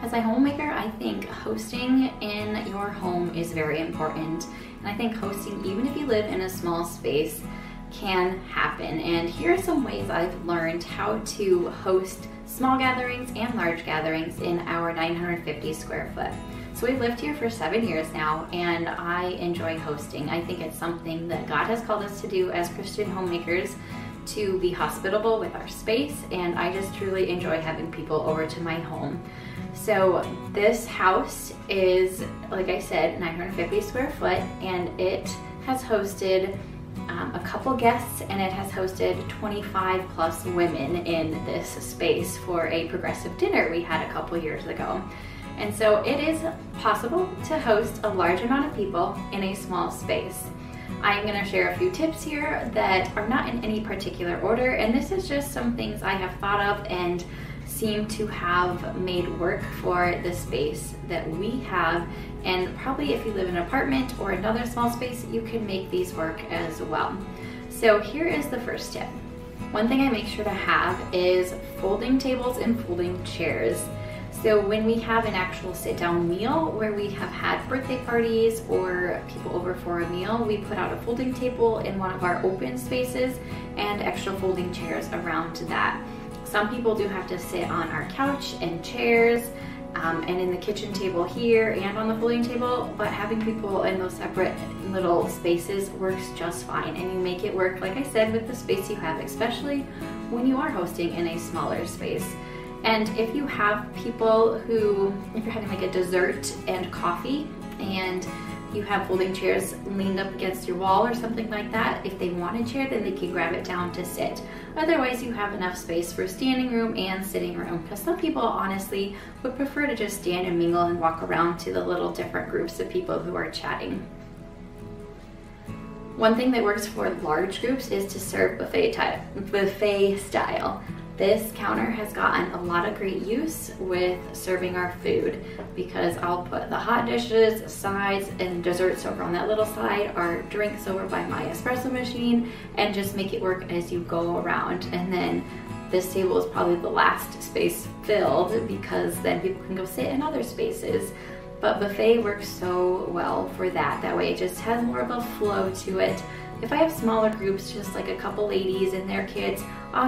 As a homemaker, I think hosting in your home is very important. And I think hosting, even if you live in a small space, can happen. And here are some ways I've learned how to host small gatherings and large gatherings in our 950 square foot. So we've lived here for 7 years now, and I enjoy hosting. I think it's something that God has called us to do as Christian homemakers, to be hospitable with our space, and I just truly enjoy having people over to my home. So this house is, like I said, 950 square foot, and it has hosted a couple guests, and it has hosted 25 plus women in this space for a progressive dinner we had a couple years ago. And so it is possible to host a large amount of people in a small space. I'm going to share a few tips here that are not in any particular order, and this is just some things I have thought of and seem to have made work for the space that we have, and probably if you live in an apartment or another small space, you can make these work as well. So here is the first tip. One thing I make sure to have is folding tables and folding chairs. So when we have an actual sit-down meal, where we have had birthday parties or people over for a meal, we put out a folding table in one of our open spaces and extra folding chairs around that. Some people do have to sit on our couch and chairs and in the kitchen table here and on the folding table, but having people in those separate little spaces works just fine, and you make it work, like I said, with the space you have, especially when you are hosting in a smaller space. And if you have people who, if you're having like a dessert and coffee and you have folding chairs leaned up against your wall or something like that, if they want a chair, then they can grab it down to sit. Otherwise, you have enough space for standing room and sitting room, because some people honestly would prefer to just stand and mingle and walk around to the little different groups of people who are chatting. One thing that works for large groups is to serve buffet style. This counter has gotten a lot of great use with serving our food, because I'll put the hot dishes, sides, and desserts over on that little side, our drinks over by my espresso machine, and just make it work as you go around. And then this table is probably the last space filled, because then people can go sit in other spaces. But buffet works so well for that. That way it just has more of a flow to it. If I have smaller groups, just like a couple ladies and their kids,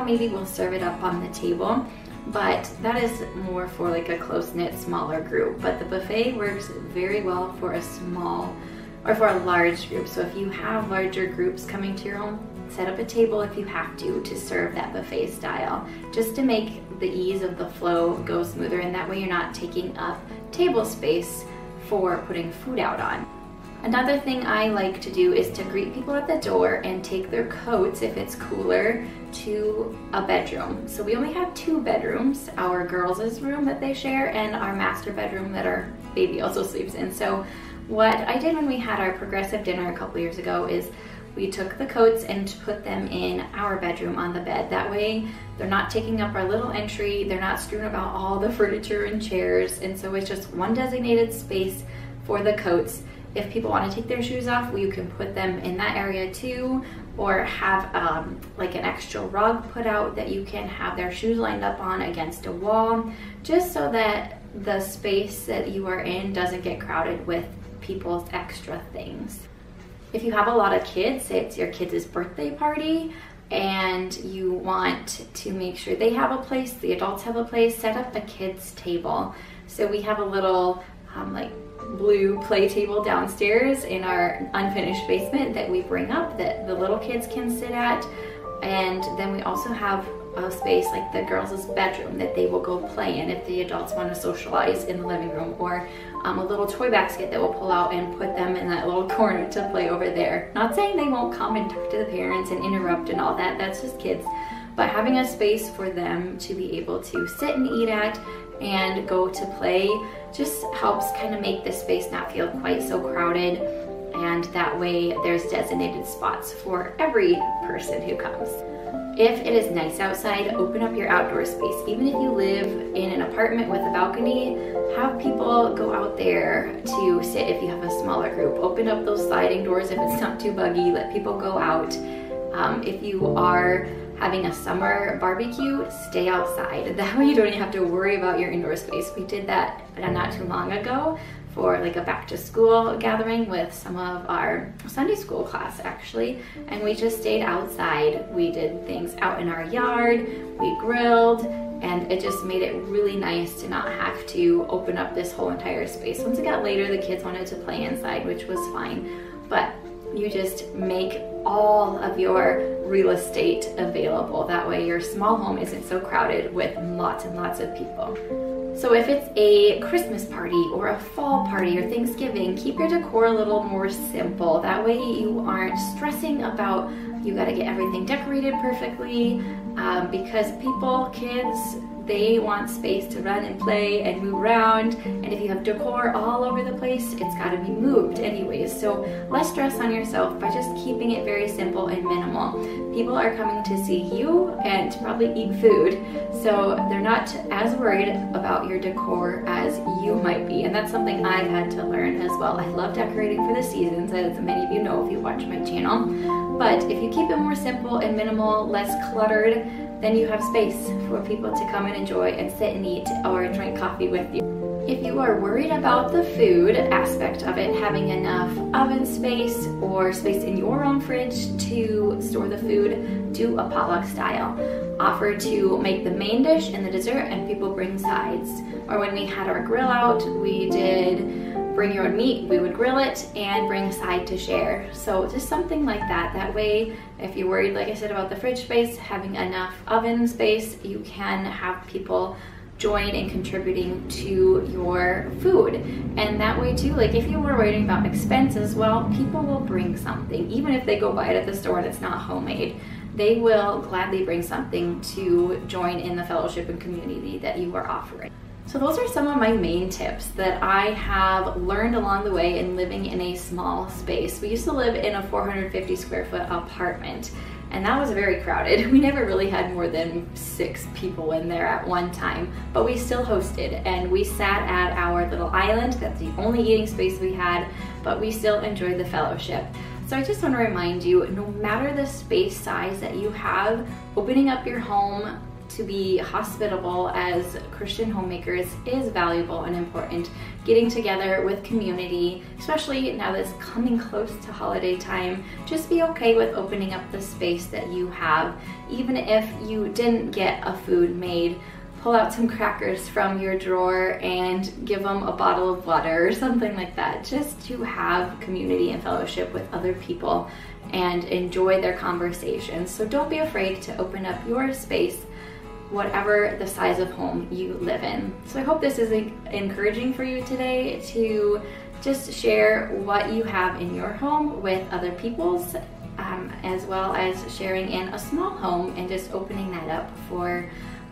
maybe we'll serve it up on the table, but that is more for like a close-knit smaller group. But the buffet works very well for a small or for a large group. So if you have larger groups coming to your home, set up a table if you have to serve that buffet style, just to make the ease of the flow go smoother, and that way you're not taking up table space for putting food out on. Another thing I like to do is to greet people at the door and take their coats, if it's cooler, to a bedroom. So we only have 2 bedrooms, our girls' room that they share and our master bedroom that our baby also sleeps in. So what I did when we had our progressive dinner a couple years ago is we took the coats and put them in our bedroom on the bed. That way they're not taking up our little entry, they're not strewn about all the furniture and chairs, and so it's just one designated space for the coats. If people want to take their shoes off, you can put them in that area too, or have like an extra rug put out that you can have their shoes lined up on against a wall, just so that the space that you are in doesn't get crowded with people's extra things. If you have a lot of kids, say it's your kids' birthday party, and you want to make sure they have a place, the adults have a place, set up a kids' table. So we have a little like blue play table downstairs in our unfinished basement that we bring up that the little kids can sit at, and then we also have a space like the girls' bedroom that they will go play in if the adults want to socialize in the living room, or a little toy basket that we'll pull out and put them in that little corner to play over there. Not saying they won't come and talk to the parents and interrupt and all that, that's just kids, but having a space for them to be able to sit and eat at and go to play just helps kind of make the space not feel quite so crowded, and that way there's designated spots for every person who comes. If it is nice outside, open up your outdoor space. Even if you live in an apartment with a balcony, have people go out there to sit if you have a smaller group. Open up those sliding doors if it's not too buggy, let people go out. If you are having a summer barbecue, stay outside. That way you don't even have to worry about your indoor space. We did that not too long ago for like a back to school gathering with some of our Sunday school class actually, and we just stayed outside. We did things out in our yard, we grilled, and it just made it really nice to not have to open up this whole entire space. Once it got later, the kids wanted to play inside, which was fine, but you just make all of your real estate available. That way your small home isn't so crowded with lots and lots of people. So if it's a Christmas party or a fall party or Thanksgiving, keep your decor a little more simple. That way you aren't stressing about you got to get everything decorated perfectly, because people, kids, they want space to run and play and move around, and if you have decor all over the place, it's got to be moved anyways. So less stress on yourself by just keeping it very simple and minimal. People are coming to see you and to probably eat food, so they're not as worried about your decor as you might be, and that's something I've had to learn as well. I love decorating for the seasons, as many of you know if you watch my channel, but if you keep it more simple and minimal, less cluttered, then you have space for people to come and enjoy and sit and eat or drink coffee with you. If you are worried about the food aspect of it, having enough oven space or space in your own fridge to store the food, do a potluck style. Offer to make the main dish and the dessert and people bring sides. Or when we had our grill out, we did bring your own meat, we would grill it and bring a side to share. So just something like that. That way, if you're worried, like I said, about the fridge space, having enough oven space, you can have people join in contributing to your food. And that way too, like if you were worrying about expenses, well, people will bring something. Even if they go buy it at the store and it's not homemade, they will gladly bring something to join in the fellowship and community that you are offering. So those are some of my main tips that I have learned along the way in living in a small space. We used to live in a 450 square foot apartment, and that was very crowded. We never really had more than 6 people in there at one time, but we still hosted, and we sat at our little island. That's the only eating space we had, but we still enjoyed the fellowship. So I just want to remind you, no matter the space size that you have, opening up your home to be hospitable as Christian homemakers is valuable and important. Getting together with community, especially now that's coming close to holiday time, just be okay with opening up the space that you have. Even if you didn't get a food made, pull out some crackers from your drawer and give them a bottle of water or something like that, just to have community and fellowship with other people and enjoy their conversations. So don't be afraid to open up your space, whatever the size of home you live in. So I hope this is encouraging for you today to just share what you have in your home with other people's, as well as sharing in a small home and just opening that up for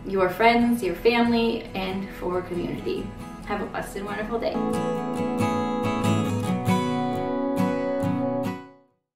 your friends, your family, and for community. Have a blessed and wonderful day.